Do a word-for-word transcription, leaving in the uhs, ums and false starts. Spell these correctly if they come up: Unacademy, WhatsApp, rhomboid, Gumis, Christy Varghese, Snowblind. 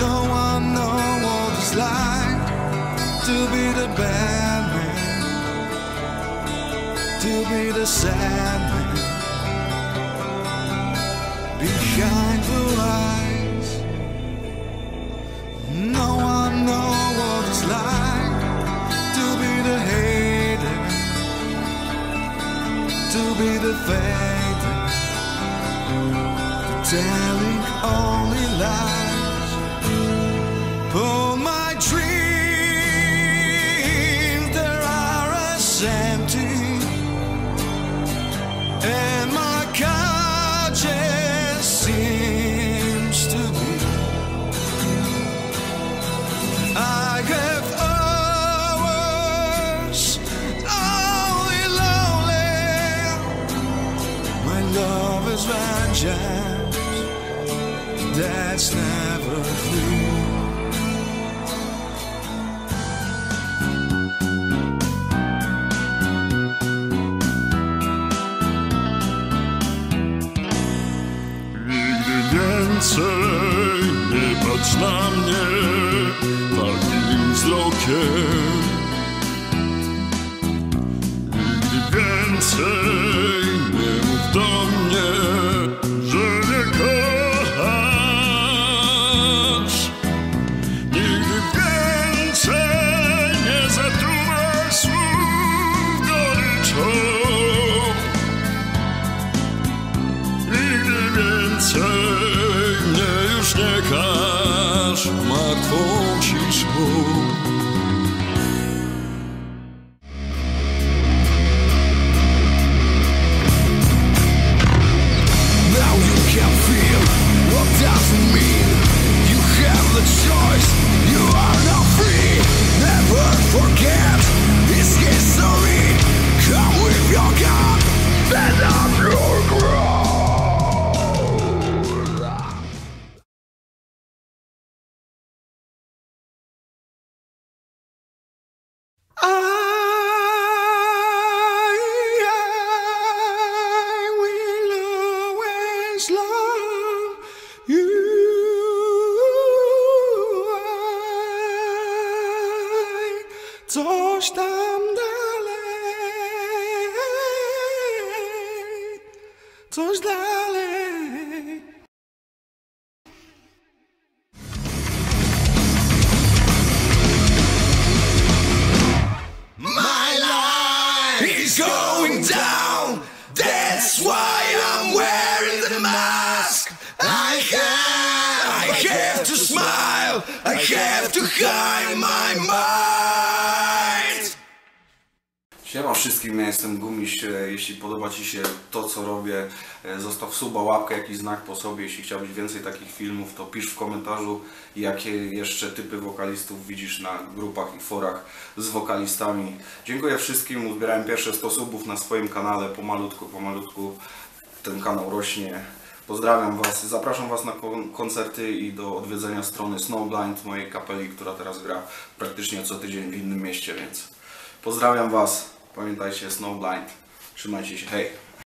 No one knows what it's like to be the bad man, to be the sad man. Behind blue eyes, no one knows what it's like to be the hater, to be the fader, telling only lies. Oh, my dreams, they are as empty, and my conscience seems to be. I have hours only lonely. My love is vengeance that's never free. Nie patrz na mnie takim wzrokiem. Nigdy więcej nie mów do mnie, że mnie kochasz. Nigdy więcej nie zatruwaj słów goryczą. Nigdy więcej nie każ martwą ciszą. Now you can feel what doesn't mean. You have the choice, you are not free. Never forget this history. Come with your gun, bend up your ground. Coś tam dalej, coś dalej. My life is going down, that's why I'm wearing the mask. I have, I have to smile, I have to hide my mind. Siema wszystkim, ja jestem Gumis. Jeśli podoba Ci się to, co robię, zostaw suba, łapkę, jakiś znak po sobie. Jeśli chciałbyś więcej takich filmów, to pisz w komentarzu, jakie jeszcze typy wokalistów widzisz na grupach i forach z wokalistami. Dziękuję wszystkim, uzbierałem pierwsze sto subów na swoim kanale, pomalutku, pomalutku ten kanał rośnie. Pozdrawiam Was, zapraszam Was na kon koncerty i do odwiedzenia strony Snowblind, mojej kapeli, która teraz gra praktycznie co tydzień w innym mieście, więc pozdrawiam Was. Pamiętajcie, Snowblind. Trzymajcie się, hej!